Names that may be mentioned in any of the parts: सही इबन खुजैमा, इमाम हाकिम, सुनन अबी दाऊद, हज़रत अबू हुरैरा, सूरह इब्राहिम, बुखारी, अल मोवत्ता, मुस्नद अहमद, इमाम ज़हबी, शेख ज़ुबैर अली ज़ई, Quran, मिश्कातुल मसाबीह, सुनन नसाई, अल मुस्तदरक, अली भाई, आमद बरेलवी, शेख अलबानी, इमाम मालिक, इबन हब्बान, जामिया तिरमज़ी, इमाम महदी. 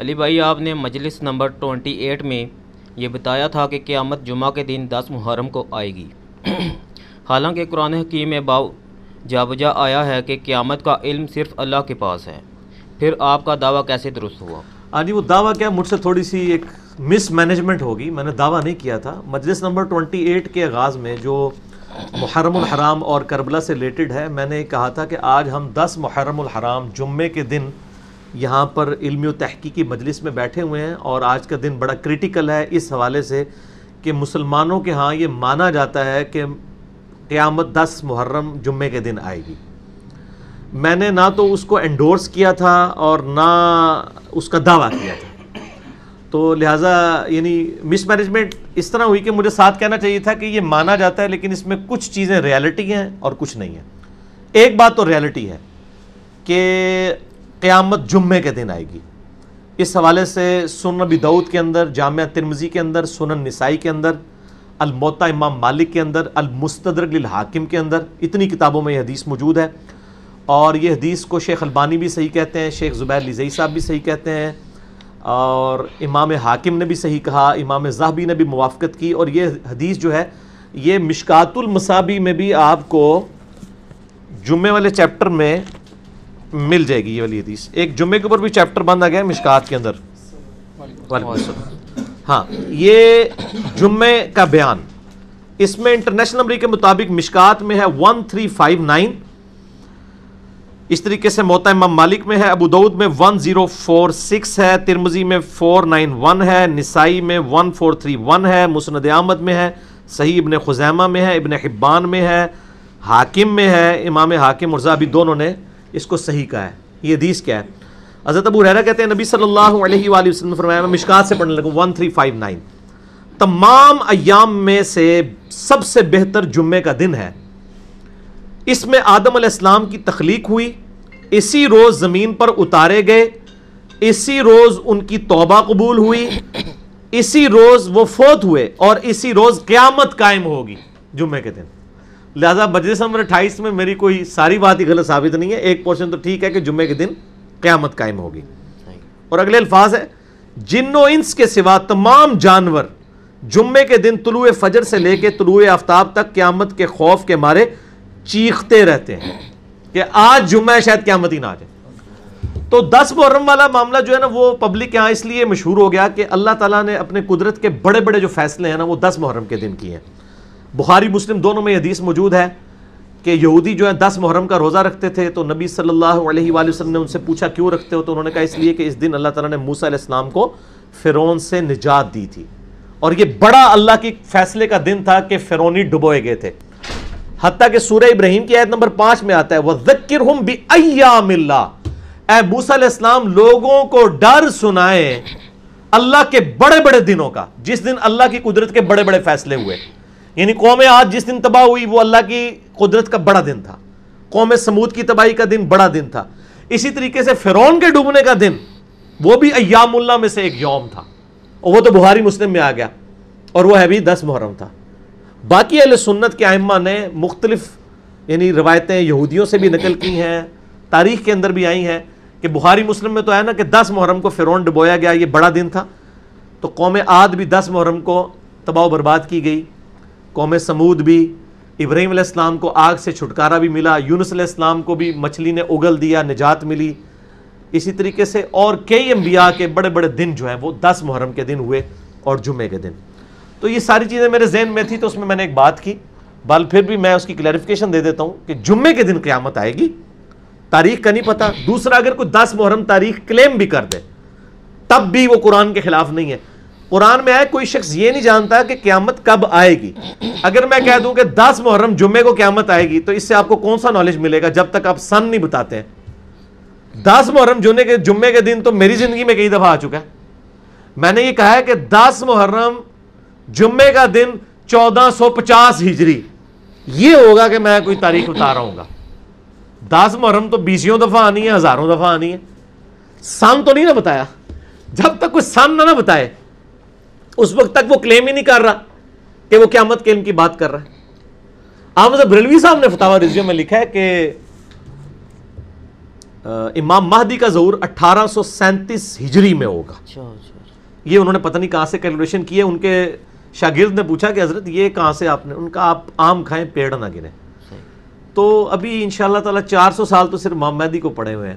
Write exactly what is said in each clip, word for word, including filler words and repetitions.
अली भाई, आपने मजलिस नंबर अट्ठाईस में ये बताया था कि क़यामत जुमा के दिन दस मुहर्रम को आएगी। हालांकि कुरान हकीम में बाव जाबजा आया है कि क़यामत का इल्म सिर्फ़ अल्लाह के पास है, फिर आपका दावा कैसे दुरुस्त हुआ? आज वो दावा क्या, मुझसे थोड़ी सी एक मिसमैनेजमेंट होगी, मैंने दावा नहीं किया था। मजलिस नंबर अट्ठाईस के आगाज़ में जो मुहर्रमुल हराम और करबला से रिलेटेड है, मैंने कहा था कि आज हम दस मुहर्रमुल हराम जुम्मे के दिन यहाँ पर इल्मी और तहकीकी मजलिस में बैठे हुए हैं, और आज का दिन बड़ा क्रिटिकल है इस हवाले से कि मुसलमानों के यहाँ ये माना जाता है कि क़यामत दस मुहर्रम जुम्मे के दिन आएगी। मैंने ना तो उसको एंडोर्स किया था और ना उसका दावा किया था, तो लिहाजा यानी मिसमैनेजमेंट इस तरह हुई कि मुझे साथ कहना चाहिए था कि ये माना जाता है, लेकिन इसमें कुछ चीज़ें रियलिटी हैं और कुछ नहीं है। एक बात तो रियलिटी है कि क़यामत जुम्मे के दिन आएगी। इस हवाले से सुनन अबी दाऊद के अंदर, जामिया तिरमज़ी के अंदर, सुनन नसाई के अंदर, अल मोवत्ता इमाम मालिक के अंदर, अल मुस्तदरक लिल हाकिम के अंदर, इतनी किताबों में यह हदीस मौजूद है। और ये हदीस को शेख अलबानी भी सही कहते हैं, शेख ज़ुबैर अली ज़ई साहब भी सही कहते हैं, और इमाम हाकिम ने भी सही कहा, इमाम ज़हबी ने भी मुवाफ़क़त की। और ये हदीस जो है ये मिश्कातुल मसाबीह में भी आपको जुम्मे वाले चैप्टर में मिल जाएगी। ये वाली हदीस एक जुम्मे के ऊपर भी चैप्टर बंद आ गया है मिश्कात के अंदर। हाँ, ये जुम्मे का बयान, इसमें इंटरनेशनल नंबरी के मुताबिक मिश्कात में है वन थ्री फाइव नाइन, इस तरीके से मोता इमाम मालिक में है, अबू दाऊद में वन ज़ीरो फोर सिक्स है, तिरमजी में फोर नाइन वन है, नसाई में वन फोर थ्री वन है, मुस्नद अहमद में है, सही इबन खुजैमा में है, इबन हब्बान में है, हाकिम में है। इमाम हाकिम और ज़हबी दोनों ने इसको सही कहा है। ये हदीस क्या है? हज़रत अबू हुरैरा कहते हैं नबी सल्लल्लाहु अलैहि वसल्लम ने फरमाया, मिशकात से पढ़ने लगूँ, वन थ्री फाइव नाइन तमाम अयाम में से सबसे बेहतर जुम्मे का दिन है, इसमें आदम अलैहिस्सलाम की तख्लीक हुई, इसी रोज़ ज़मीन पर उतारे गए, इसी रोज़ उनकी तौबा कबूल हुई, इसी रोज़ वो फोत हुए और इसी रोज़ क़यामत कायम होगी जुम्मे के दिन। लिहाजा मजलिस नंबर अट्ठाईस में मेरी कोई सारी बात ही गलत साबित नहीं है, एक पोर्शन तो ठीक है कि जुम्मे के दिन क़यामत कायम होगी। और अगले अल्फाज है, जिन्नो इंस के सिवा तमाम जानवर जुम्मे के दिन तुलूए फजर से लेकर तुलूए आफ्ताब तक क़यामत के खौफ के मारे चीखते रहते हैं कि आज जुम्मा है, शायद क़यामत ही ना आ जाए। तो दस मुहर्रम वाला मामला जो है ना, वो पब्लिक के यहाँ इसलिए मशहूर हो गया कि अल्लाह ताला ने अपने कुदरत के बड़े बड़े जो फैसले हैं ना, वो दस मुहर्रम के दिन किए हैं। बुखारी मुस्लिम दोनों में हदीस मौजूद है कि यहूदी जो है दस मुहर्रम का रोज़ा रखते थे, तो नबी सल्लल्लाहु अलैहि वसल्लम ने उनसे पूछा क्यों रखते हो, तो उन्होंने कहा इसलिए कि इस दिन अल्लाह ताला ने मूसा अलैहिस्सलाम को फ़िरौन से निजात दी थी, और ये बड़ा अल्लाह के फैसले का दिन था कि फ़िरौनी डुबोए गए थे। हत्ता कि सूरह इब्राहिम की आयत नंबर पाँच में आता है, वज़्ज़किरहुम बिअय्यामिल्लाह, ऐ मूसा अलैहिस्सलाम लोगों को डर सुनाए अल्लाह के बड़े बड़े दिनों का, जिस दिन अल्लाह की कुदरत के बड़े बड़े फैसले हुए। यानी कौम आज जिस दिन तबाह हुई वो अल्लाह की कुदरत का बड़ा दिन था, कौम समूद की तबाही का दिन बड़ा दिन था, इसी तरीके से फ़िरौन के डूबने का दिन वो भी अय्यामुल्लाह में से एक यौम था, और वो तो बुखारी मुस्लिम में आ गया, और वह भी दस मुहर्रम था। बाकी अहले सुन्नत के आइम्मा ने मुख्तलिफ यानी रवायतें यहूदियों से भी नकल की हैं, तारीख़ के अंदर भी आई हैं कि बुखारी मुस्लिम में तो आया ना कि दस मुहर्रम को फ़िरौन डुबोया गया, ये बड़ा दिन था। तो कौम आद भी दस मुहर्रम को तबाह बर्बाद की गई, कौम समूद भी, इब्राहीम अलैहिस्सलाम को आग से छुटकारा भी मिला, यूनुस अलैहिस्सलाम को भी मछली ने उगल दिया, निजात मिली। इसी तरीके से और कई अंबिया के बड़े बड़े दिन जो हैं वो दस मुहर्रम के दिन हुए और जुमे के दिन। तो ये सारी चीज़ें मेरे जहन में थी, तो उसमें मैंने एक बात की, बल फिर भी मैं उसकी क्लैरिफिकेशन दे देता हूँ कि जुम्मे के दिन क़यामत आएगी, तारीख का नहीं पता। दूसरा, अगर कोई दस मुहर्रम तारीख क्लेम भी कर दे तब भी वो कुरान के ख़िलाफ़ नहीं है। कुरान में आया, कोई शख्स ये नहीं जानता कि क़यामत कब आएगी। अगर मैं कह दूँ कि दस मुहर्रम जुम्मे को क़यामत आएगी, तो इससे आपको कौन सा नॉलेज मिलेगा जब तक आप सन नहीं बताते हैं। दस मुहर्रम जुम्मे के जुम्मे के दिन तो मेरी ज़िंदगी में कई दफ़ा आ चुका है। मैंने ये कहा है कि दस मुहर्रम जुम्मे का दिन चौदह सौ पचास हिजरी ये होगा कि मैं कोई तारीख बता रहा हूँगा। दस मुहर्रम तो बीसियों दफ़ा आनी है, हज़ारों दफ़ा आनी है। सन तो नहीं ना बताया, जब तक कोई सन ना ना बताए उस वक्त तक वो क्लेम ही नहीं कर रहा कि वो क़यामत क्लेम की बात कर रहा है। आमद बरेलवी साहब ने फतवा रिज्यू में लिखा है कि इमाम महदी का ज़हूर अट्ठारह सौ सैंतीस हिजरी में होगा। ये उन्होंने पता नहीं कहाँ से कैलकुलेशन किए। उनके शागिर्द ने पूछा कि हज़रत ये कहाँ से आपने, उनका आप आम खाएं पेड़ ना गिरें। तो अभी इंशाल्लाह ताला चार सौ साल तो सिर्फ इमाम महदी को पड़े हुए हैं,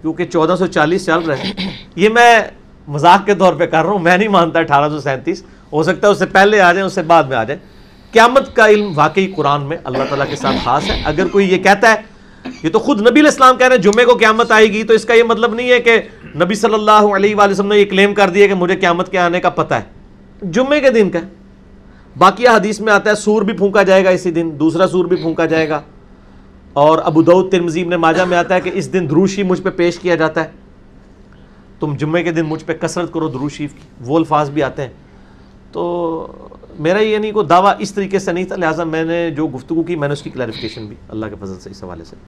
क्योंकि चौदह सौ चालीस चल रहे हैं। ये मैं मजाक के तौर पे कर रहा हूँ, मैं नहीं मानता अठारह सौ सैंतीस हो सकता है उससे पहले आ जाए, उससे बाद में आ जाए। क़यामत का इल्म वाकई कुरान में अल्लाह ताला के साथ खास है। अगर कोई ये कहता है, ये तो खुद नबी अलैहिस्सलाम कह रहे हैं जुमे को क़यामत आएगी, तो इसका ये मतलब नहीं है कि नबी सल्लल्लाहु अलैहि वसल्लम ने ये क्लेम कर दिया कि मुझे क़यामत के आने का पता है, जुमे के दिन का। बाकी हदीस में आता है सूर भी फूंका जाएगा इसी दिन, दूसरा सूर भी फूंका जाएगा। और अबू दाऊद तिरमज़ी ने माजा में आता है कि इस दिन दुरूद शरीफ मुझ पर पे पेश किया जाता है, तुम जुम्मे के दिन मुझ पर कसरत करो दुरूद शरीफ की, वो अल्फाज भी आते हैं। तो मेरा ये नहीं कोई दावा इस तरीके से नहीं था, लिहाजा मैंने जो गुफ्तगू की मैंने उसकी क्लैरिफिकेशन भी अल्लाह के फजल से इस हवाले से